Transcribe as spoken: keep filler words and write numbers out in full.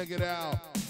check it out.